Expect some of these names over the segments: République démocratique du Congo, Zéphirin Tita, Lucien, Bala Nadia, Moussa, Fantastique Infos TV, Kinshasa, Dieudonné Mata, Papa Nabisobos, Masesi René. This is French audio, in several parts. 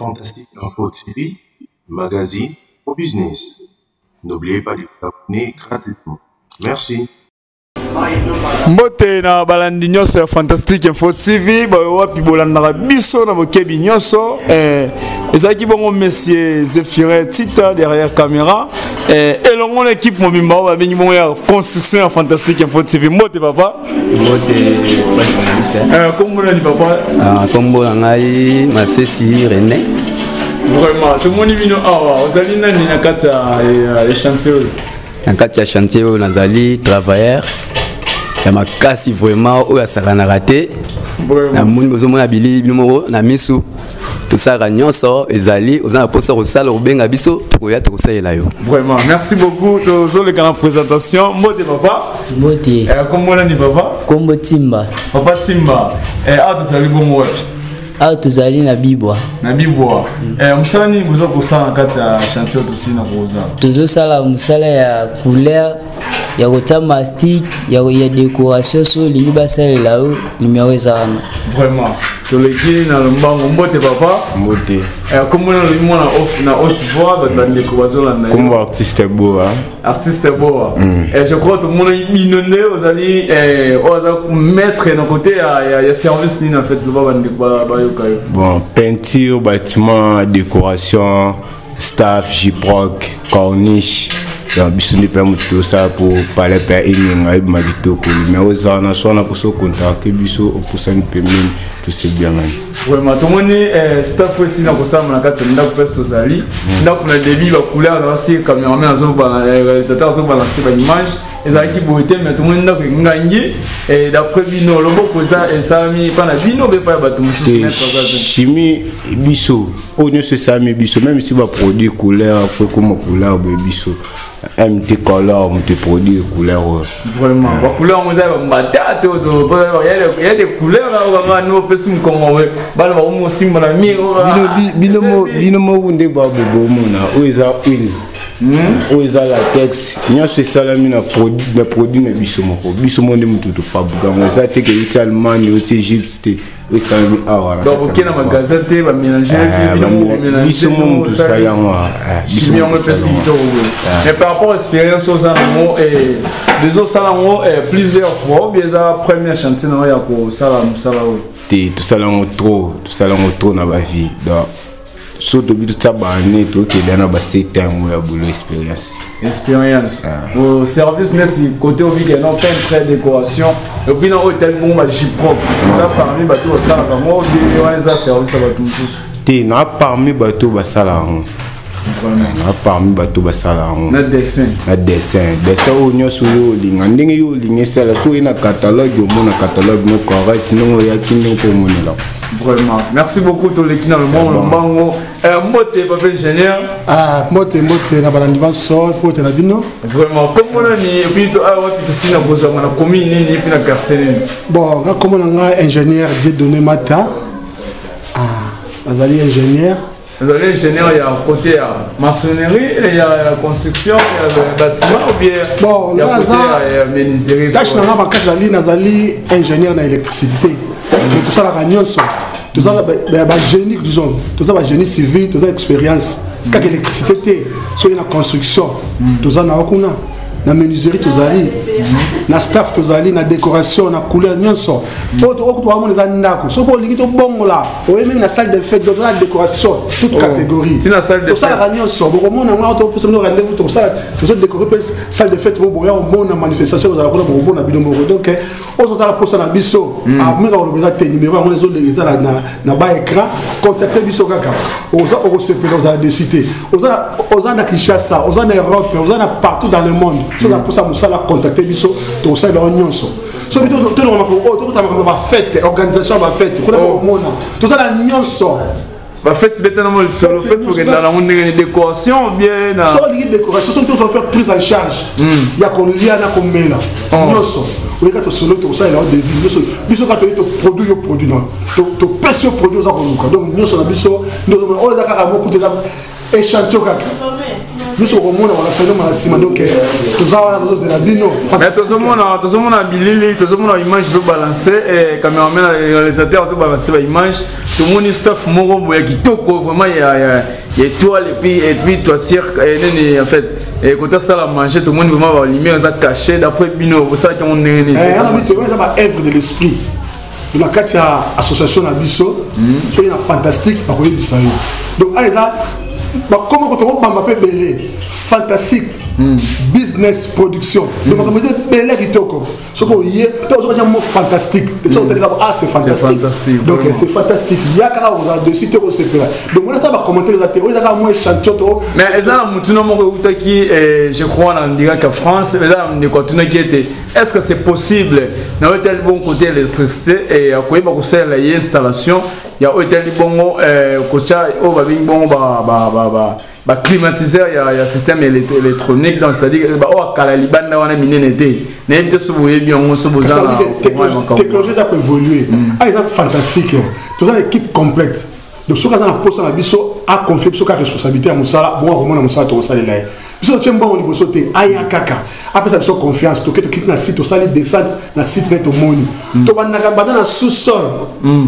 Fantastique Infos TV, magazine au business. N'oubliez pas de vous abonner gratuitement. Merci. Mbote na balandi nyoso ya Fantastique Info TV ba wapi bolandaka biso na bokebi nyoso ezaki bongo monsieur Zéphirin Tita derrière caméra elongo l'équipe mobimba ba bengi bongo ya construction ya Fantastique Info TV. Mbote papa, mbote kombo na papa, kombo na ngai Masesi René. Vraiment tout moni bino awa ozali nani na katsa ya chantier oyo na katsa ya chantier oyo nazali travailleur. Il y a casse vraiment où ça a raté. Tout ça sort et zali aux vraiment merci beaucoup pour le canal présentation. Mbote papa. Mbote. Comment ni papa? Comment Timba? Papa Timba. Ah tu zali bon ah tu zali na bibwa. Na bibwa. Moussa ni vous pour ça quand ça chanter aussi na rosa. Tout ça la Moussa la couleur. Il y a autant mastic, il y a décoration sur les basses là haut numéro zéro. Vraiment. Tu le dis dans le banc, on botte papa. Botte. Comme on le moi na haute voix dans les décorations là. Comme artiste beau hein. Artiste beau. Et je crois tout le monde inondé aux alliés aux mettre d'un côté il y a service ni en fait le bas ba yo kayo. Bon, peinture, bâtiment, décoration, staff, gibroc, corniche. Je suis tout ça pour parler à mais aux années, pour contact, pour ça tout c'est bien. Oui, ma staff aussi n'a pas MT color, MT produit couleur. Vraiment, la couleur, on il y a des couleurs là, on peut se commander. On aussi mon ami. Par rapport à l'expérience aux animaux et les autres salons plusieurs fois, bien ça première chantier non y a pour salam tout salam trop dans ma vie donc surtout tout ça bané tout qui dans bas c'est un ou la boulot expérience au service net côté au vide non peintre décoration et puis dans hôtel bon bah j'y propre ça parmi bah tout ça vraiment des ça service ça va tout tu n'as parmi bah tout bah salon. Parmi bateau basalang, dessin au nord sur l'île, en dingue au ligne c'est la souris na catalogue au monde catalogue non correct sinon il y a qui n'est pas mon là. Vraiment, merci beaucoup tout le monde le bango. Moté papa ingénieur. Ah moté na balandivan sort pour te la bino. Vraiment comme on a ni puis to a puis to sina besoin na commune ni puis na quartier ni. Bon, comme on a ingénieur Dieudonné Mata. Ah, azali ingénieur. Vous avez ingénieur, il y a un côté maçonnerie, il y a la construction, il y a le bâtiment, ou bien bon, il y a un côté menuiserie. Là, je suis ingénieur dans l'électricité. Tout ça, la gagnance. Tout ça, le génie, disons. Tout ça, le génie civil, tout ça, l'expérience. Quand l'électricité, soit il y a la construction, tout ça, la menuiserie, tout ça, la staff, tout ça, la décoration, la couleur, tout ça. Même la salle de fête, la décoration, toute catégorie. Tout ça, la salle de fête, la manifestation, donc, on a pour ça, la biseau, on a si on a pour ça, on a contacté Bissot, on a l'union. Tout le monde a fait, l'organisation a fait, tout ça, l'union. La fête, c'est maintenant le seul. La fête, c'est dans la décoration, bien. Sur les décorations, sont tous un peu pris en charge. Il y a qu'on lia, il y a qu'on met là. Quand tu solo, tu as des villes. Bisous, quand tu produis, tu produis. Tu pèses le produit, donc nous sommes à Bissot. Nous avons beaucoup de échantillons. de la carte association Nabiso, soyez fantastique, donc comment on peut fantastique business production. Donc mot fantastique. Ah c'est fantastique. Donc c'est fantastique. Il y a des sites où c'est plein. Donc on va commenter les ateliers. Mais je crois en direct en France. Est-ce que c'est possible? Dans tel bon côté l'électricité et à quoi il y a installation. Il y a hôtel bon climatiseur, il y a un système électronique, donc c'est-à-dire que on a miné l'été. N'ayez pas souvenir bien, on se bouge en encore. Technologie ça peut évoluer. Ah, ils sont fantastiques. Tout ça l'équipe complète. Donc ceux qui ont la position la biso a confié sur la responsabilité à Moussa. Bon, vraiment Moussa tout ça les là. Biso tient bon au niveau sauté. Aya kaka. Après ça biso confiance. Tout que tu quittes la site, tout ça les descend, la site net au monde. Tout va dans la sous-sol.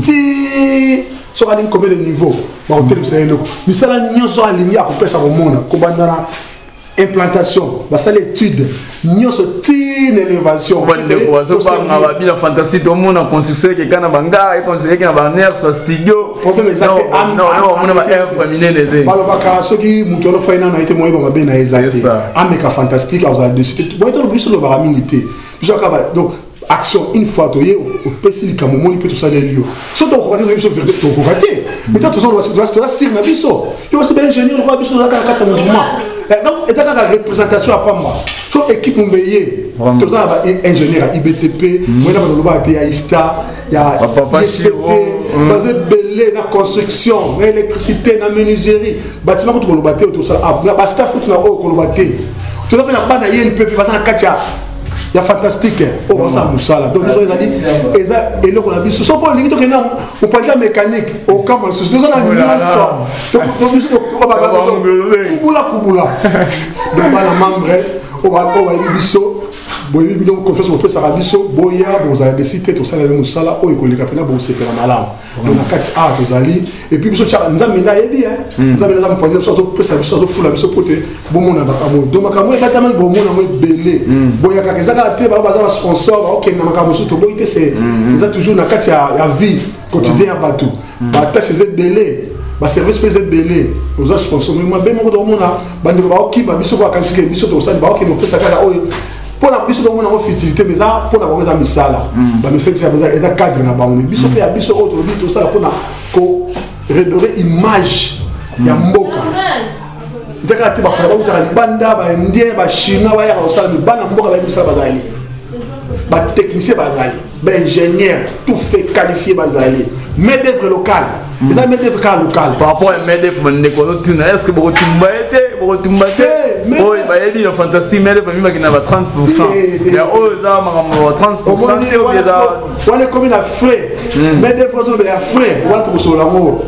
Ti. Sur un combien de niveaux, on termine ça là. Mais ça là, nous sommes alignés à peu près au monde. Comment dans la implantation, bah ça l'étude, nous sommes une élévation. Bon de quoi, ça parle dans la ville fantastique au monde en construction qui est en Banga, et construit qui est en Baner, sur studio. Problème exact. Non, on a pas éliminé les deux. Bah le ceux qui montent le final ont été moins bon, ben à exact. Ah mais fantastique, vous avez décidé. Bon, ils ont oublié sur le baramilité. Donc action une fois toyé au pécile comme on peut tout ça les lieux sont donc raté de sauver de ton raté mais toi toujours doit se rassurer ma biso tu vois c'est bien ingénieur on va biso dans quatre mouvements donc et ta représentation après moi son équipe mbeyé tout ça là ingénieur IBTP moi là on va à Ista il y a basé belé la construction l'électricité la menuiserie bâtiment tout le baté tout ça à staff tout na au le baté tout ça là pas na yé une peu pas ça katia. Il y a fantastique, au bas à Moussala. Donc, nous avons dit, et là, on a vu, ce sont pas les gens qui ont pas de mécanique, au camp, nous avons mis un sort. Donc, on va voir, Kouboula, Kouboula. Donc, on a membre, on va voir, on va dire, confiance, on peut s'arracher, Boya, vous avez décidé, tout ça, les Moussala, ou les Capena, vous c'est la malade. Donc, on a 4 A, vous allez, et puis, nous avons mis là, et bien, nous avons mis là, on peut s'arracher, on peut la sauter, bon, on a pas mon. Donc, on a tellement bon, on a belé, Boya, Kakazaka. Sponsor, ok, c'est toujours la vie quotidienne à tout. La tâche est belée, le service est belé, aux sponsors, mais moi, je pour la biso donc on a futilité mais ça pour la bonne ça misala bah mais c'est que ça a cadre na ba on biso pe biso autre biso ça pour na ko redorer image ya mboka ndaka te ba ko ta banda ba ndie ba china ba ya osala bana mboka ba biso bazali ba technicien bazali ba ingénieur tout fait qualifié bazali mais d'œuvre locale mais ça mais d'œuvre locale par rapport à mais d'œuvre ne ko tuna est-ce que bo tumbaete bo tumbate. Oui, il y a fantastique, mais il y a 30%. Il y a 30%. On est comme la frais. Mais des fois, on est frais. On est trop sur l'amour.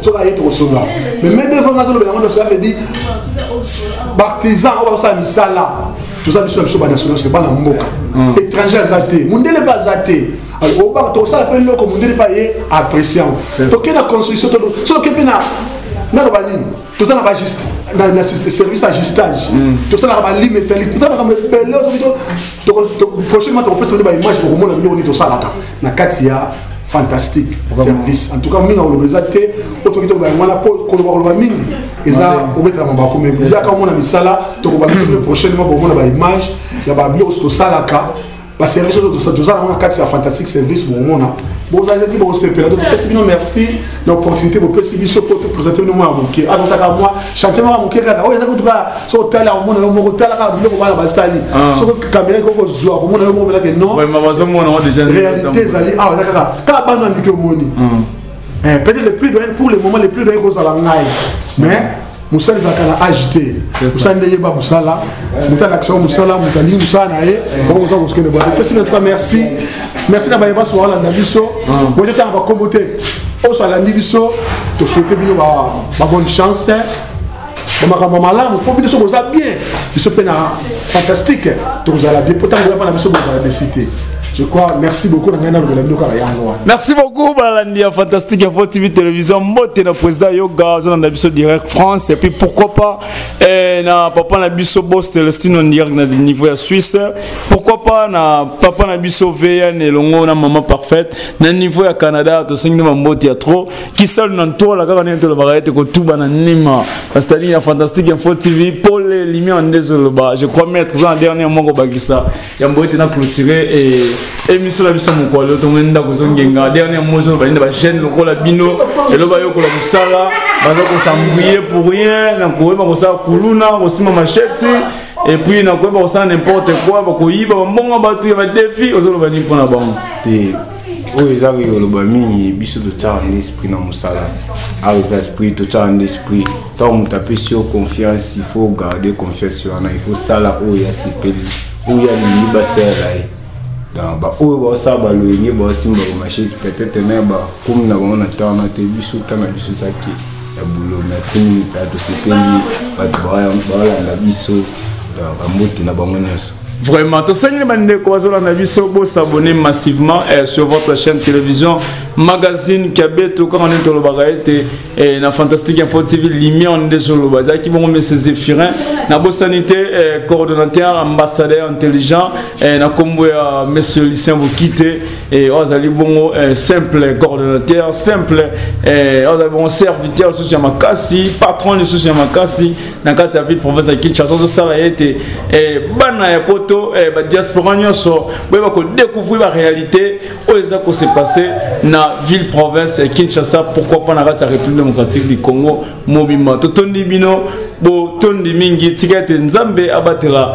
Mais des fois, on dit partisan, on s'est mis ça là. Tout ça, nous national, c'est pas la moka. Étranger zaté. Monde n'est pas zaté. Alors, on va tout ça, on le monde n'est pas apprécié. Donc, la construction, c'est que tout ça, c'est juste. Dans le service d'ajustage, tout ça là-bas, l'île métallique, tout ça là-bas, mais belle, prochainement, tu peux se faire une image pour moi, on est tout ça là-bas. La Katia, fantastique service. En tout cas, moi, on le besoin de autorité, on a pour collaborer avec et ça, on mettra mon bac. Mais vous avez quand on a mis ça là, tu vas me prochainement pour moi, on a une image, il y a un tout ça là-bas. Le service tout ça, on a Katia, fantastique service pour moi. Bon, vous avez dit bon, c'est pire. Donc, merci d'opportunité pour préciser pour te présenter nous à mon cœur. Alors, ça va moi, chanter moi à mon cœur. Oui, ça coûte pas. Sur tel à mon amour, tel à mon amour, la basali. Sur le cabinet, qu'on soit au monde, on va dire non. Oui, ma maison, on a déjà réalité. Ah, d'accord. Cabane, on dit que moni. Peut-être le plus loin pour le moment, le plus loin qu'on a la naïe. Mais Moussa il va agiter. Moussa n'ayez pas Moussa là. Moussa l'action Moussa là, Moussa ni Moussa n'ayez. Bon Moussa vous connaissez pas. Merci en tout cas merci. Merci d'avoir été sur la Nabiso. Moi j'étais en bas combatté. Au sur la Nabiso, te souhaiter bien bonne chance. Je crois, merci beaucoup. Merci beaucoup, Bala Nadia, Fantastique Infos TV Télévision. Moté na président Yoga, on a vu direct France. Et puis pourquoi pas, na Papa Nabisobos, Célestine, on direct na niveau à Suisse. Pourquoi pas, na Papa Nabisobos, et Longo, na maman parfaite, na niveau à Canada, to signe de Mambo Théâtre, qui salue dans tout, la carrière de la variété, que tout bananima. C'est-à-dire, Fantastique Infos TV, pour les limites en désolé, je crois mettre dans le dernier moment, Bagissa, qui a été clôturé et. Et monsieur la mission mon quoi l'autre on est dans la dernière moisson va une chaîne le quoi la bino et le bayo quoi la musala bazar qu'on s'embrouille pour rien on courait pas comme ça couluna aussi ma machette et puis on courait pas comme ça n'importe quoi parce qu'on y va bon on va tout y va défi aux autres va n'y prendre la banque où ils arrivent au lobami biso de ça en esprit dans musala à les esprits de ça en esprit tant on tape sur confiance il faut garder confiance sur un il faut ça là où il y a ces pays où il y a les libasserai. Ou ça va le lier, si on marche, peut-être comme nous avons attendu, bisous, t'as ma bisous, ça qui est boulot, merci, t'as tous ces pays, pas de bras, la bisou, la moute, la bonneuse. Vraiment, tous ces gens s'abonner massivement sur votre chaîne télévision, magazine, Kabet, tout quand on est au Lobaret et la Fantastique Info TV, Limier, on est sur le Bazar qui vont mettre ses effirins. La bonne sanité, coordonnateur, ambassadeur, intelligent, et na kombo ya monsieur Lucien vous quittez, et Ozali Bongo, simple coordonnateur, simple, Ozali Bongo, serviteur, le soutien Makassi, patron du soutien Makassi, Nakata Ville, province de Kinshasa, tout ça a été, et Bana Poto, et Diaspora Nyonso, vous pouvez découvrir la réalité, où est-ce que c'est passé, na ville, province, Kinshasa, pourquoi pas Nakata République démocratique du Congo, Mobima, Totondi Bino, Bo Tondi Mingi, Tikete Nzambe abatela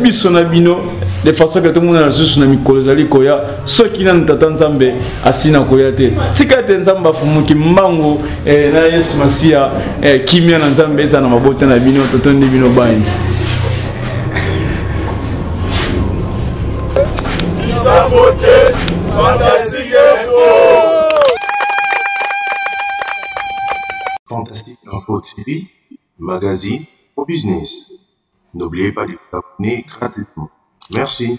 bisona bino de façon que tout le monde a juste na mikolozali koya ceux qui n'ont tata Nzambe asina koya te Tikete Nzambe fumuki mbango na Yesu Masia kimia na Nzambe eza na mabota na bino totondi bino bayi Fantastique Info TV magazine au business. N'oubliez pas de vous abonner gratuitement. Merci.